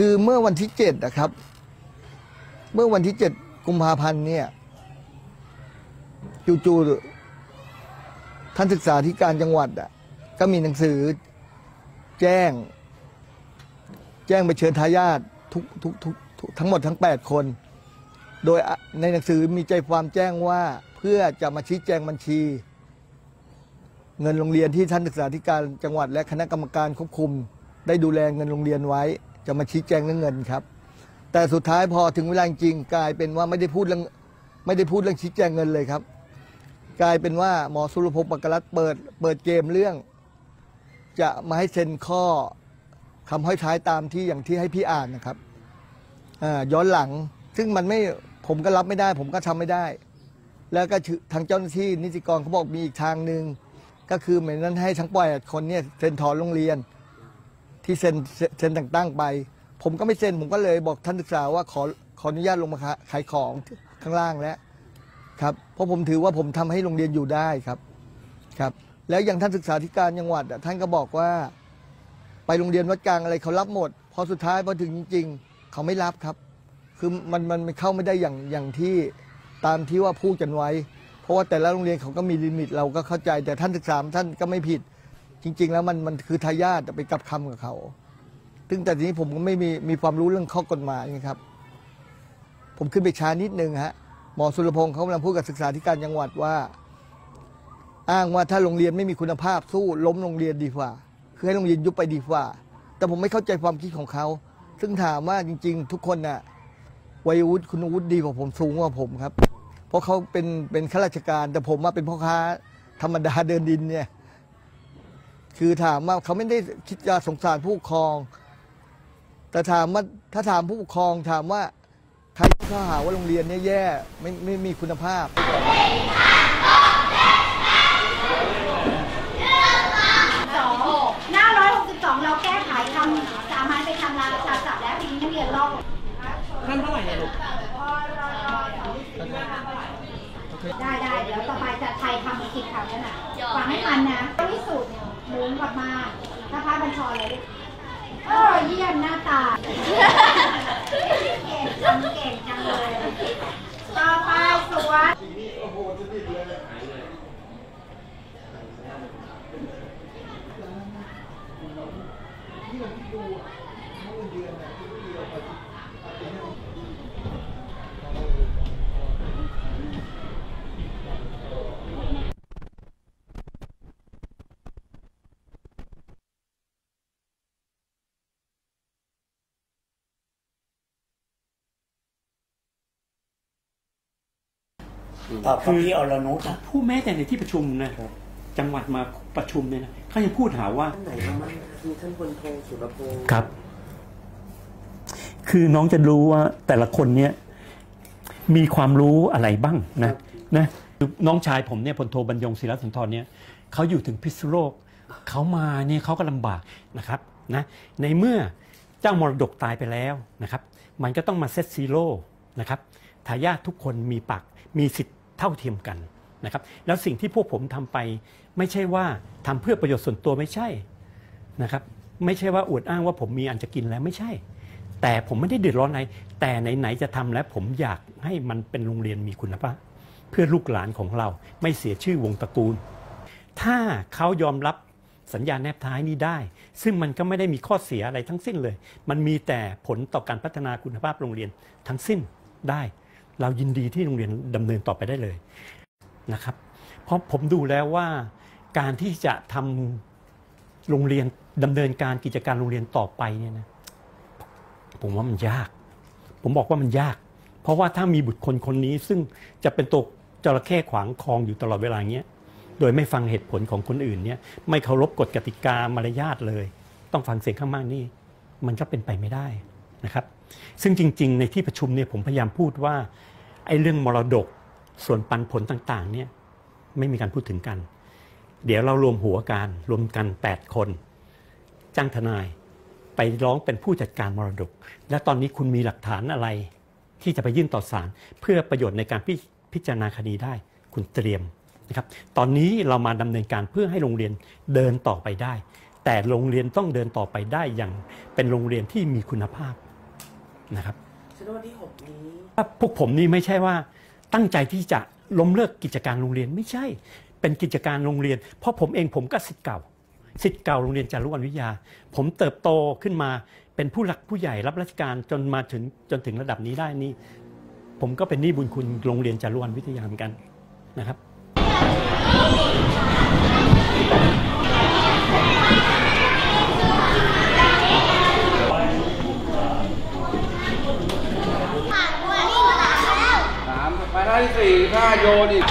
คือเมื่อวันที่7นะครับเมื่อวันที่7 กุมภาพันธ์เนี่ยจู่ๆท่านศึกษาธิการจังหวัดอ่ะก็มีหนังสือแจ้งไปเชิญทายาททั้งหมดทั้ง8คนโดยในหนังสือมีใจความแจ้งว่าเพื่อจะมาชี้แจงบัญชีเงินโรงเรียนที่ท่านศึกษาธิการจังหวัดและคณะกรรมการควบคุมได้ดูแลเงินโรงเรียนไว้จะมาชี้แจงเรื่องเงินครับแต่สุดท้ายพอถึงเวลาจริงกลายเป็นว่าไม่ได้พูดเรื่องชี้แจงเงินเลยครับกลายเป็นว่าหมอสุรพงศ์ปกรัตน์เปิดเกมเรื่องจะมาให้เซ็นข้อคำห้อยท้ายตามที่อย่างที่ให้พี่อ่านนะครับย้อนหลังซึ่งมันไม่ผมก็รับไม่ได้ผมก็ทำไม่ได้แล้วก็ทางเจ้าหน้าที่นิติกรเขาบอกมีอีกทางหนึ่งก็คือเหมือนนั้นให้ทั้ง8คนเนี่ยเซ็นถอนโรงเรียนที่เซ็นต่างตั้งไปผมก็ไม่เซ็นผมก็เลยบอกท่านศึกษาว่าขออนุญาตลงมาขายของข้างล่างแล้วครับเพราะผมถือว่าผมทำให้โรงเรียนอยู่ได้ครับแล้วอย่างท่านศึกษาธิการจังหวัดท่านก็บอกว่าไปโรงเรียนวัดกลางอะไรเขารับหมดพอสุดท้ายพอถึงจริงๆเขาไม่รับครับคือมันเข้าไม่ได้อย่างที่ตามที่ว่าพูดกันไว้เพราะว่าแต่ละโรงเรียนเขาก็มีลิมิตเราก็เข้าใจแต่ท่านศึกษาท่านก็ไม่ผิดจริงๆแล้วมันคือทายาทไปกลับคำกับเขาซึ่งแต่ทีนี้ผมก็ไม่มีความรู้เรื่องข้อกฎหมายนะครับผมขึ้นไปช้านิดนึงฮะหมอสุรพงศ์เขากำลังพูดกับศึกษาธิการจังหวัดว่าอ้างว่าถ้าโรงเรียนไม่มีคุณภาพสู้ล้มโรงเรียนดีกว่าคือให้โรงเรียนยุบไปดีกว่าแต่ผมไม่เข้าใจความคิดของเขาซึ่งถามว่าจริงๆทุกคนน่ะวัยวุฒิคุณวุฒิดีกว่าผมสูงกว่าผมครับเพราะเขาเป็นข้าราชการแต่ผมว่าเป็นพ่อค้าธรรมดาเดินดินเนี่ยคือถามว่าเขาไม่ได้คิดจะสงสารผู้ปกครองแต่ถามว่าถ้าถามผู้ปกครองถามว่าใครที่เขาหาว่าโรงเรียนเนี่ยแย่ไม่มีคุณภาพหน้า 162เราแก้ไขทำสามารถไปทำลายประชาสัมพันธ์และปีนี้นักเรียนรอบนั่นเท่าไหร่เนี่ยลูกได้เดี๋ยวต่อไปจะไทยทำกิจกรรมกันนะฟังให้มันนะที่สุดมุ้งกลับมาถ้าพาบัญชรเลยเยี่ยมหน้าตาเก่งจังเลยต่อไปสวนคืออรนุชผู้แม้แต่ในที่ประชุมนะจังหวัดมาประชุมเนี่ยนะเขายังพูดหาว่าไหนบ้างมีท่านพลโทสุรพงศ์ครับคือน้องจะรู้ว่าแต่ละคนเนี่ยมีความรู้อะไรบ้างนะน้องชายผมเนี่ยพลโทบรรยงศิลสุนทรเนี่ยเขาอยู่ถึงพิษณุโลกเขามาเนี่ยเขาก็ลำบากนะครับนะในเมื่อเจ้ามรดกตายไปแล้วนะครับมันก็ต้องมาเซตซีโร่นะครับทายาททุกคนมีปากมีสิทธิ์เท่าเทียมกันนะครับแล้วสิ่งที่พวกผมทำไปไม่ใช่ว่าทำเพื่อประโยชน์ส่วนตัวไม่ใช่นะครับไม่ใช่ว่าอวดอ้างว่าผมมีอันจะกินแล้วไม่ใช่แต่ผมไม่ได้เดือดร้อนอะไรแต่ไหนๆจะทำแล้วผมอยากให้มันเป็นโรงเรียนมีคุณภาพเพื่อลูกหลานของเราไม่เสียชื่อวงตระกูลถ้าเขายอมรับสัญญาแนบท้ายนี้ได้ซึ่งมันก็ไม่ได้มีข้อเสียอะไรทั้งสิ้นเลยมันมีแต่ผลต่อการพัฒนาคุณภาพโรงเรียนทั้งสิ้นได้เรายินดีที่โรงเรียนดำเนินต่อไปได้เลยนะครับเพราะผมดูแล้วว่าการที่จะทำโรงเรียนดำเนินการกิจการโรงเรียนต่อไปเนี่ยนะผมว่ามันยากผมบอกว่ามันยากเพราะว่าถ้ามีบุคคลคนนี้ซึ่งจะเป็นตัวจระเข้ขวางคลองอยู่ตลอดเวลาเงี้ยโดยไม่ฟังเหตุผลของคนอื่นเนี่ยไม่เคารพกฎกติกามารยาทเลยต้องฟังเสียงข้างมากนี่มันก็เป็นไปไม่ได้นะครับซึ่งจริงๆในที่ประชุมเนี่ยผมพยายามพูดว่าไอ้เรื่องมรดกส่วนปันผลต่างๆเนี่ยไม่มีการพูดถึงกันเดี๋ยวเรารวมหัวกันรวมกัน8คนจ้างทนายไปร้องเป็นผู้จัดการมรดกและตอนนี้คุณมีหลักฐานอะไรที่จะไปยื่นต่อศาลเพื่อประโยชน์ในการพิจารณาคดีได้คุณเตรียมนะครับตอนนี้เรามาดำเนินการเพื่อให้โรงเรียนเดินต่อไปได้แต่โรงเรียนต้องเดินต่อไปได้อย่างเป็นโรงเรียนที่มีคุณภาพ นะครับที่6นี้พวกผมนี่ไม่ใช่ว่าตั้งใจที่จะล้มเลิกกิจการโรงเรียนไม่ใช่เป็นกิจการโรงเรียนเพราะผมเองผมก็ศิษย์เก่าโรงเรียนจารุวรรณวิทยาผมเติบโตขึ้นมาเป็นผู้หลักผู้ใหญ่รับราชการจนถึงระดับนี้ได้นี่ผมก็เป็นหนี้บุญคุณโรงเรียนจารุวรรณวิทยาเหมือนกันนะครับไปได้4 5โยนอีก